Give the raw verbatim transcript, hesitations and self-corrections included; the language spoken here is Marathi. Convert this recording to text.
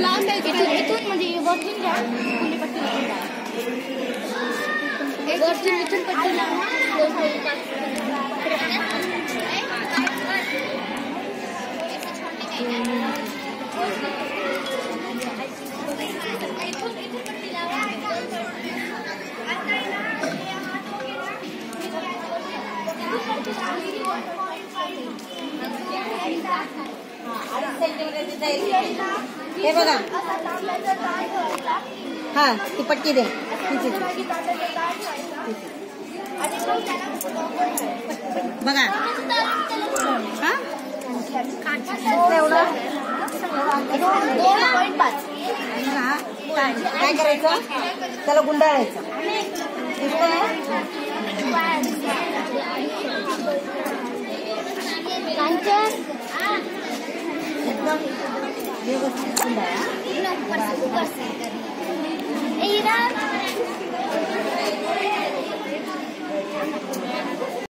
लास्ट है इतु इतु म्हणजे वरतून घ्या कोणी पट्टी घ्या एक वरतून इथून पट्टी लावा इथून इथून पट्टी लावा हे बघा हा ती पट्टी दे बघा हा एवढं काय करायचं त्याला गुंडाळायचं एकदम व्यवस्थित सुंदर आहे.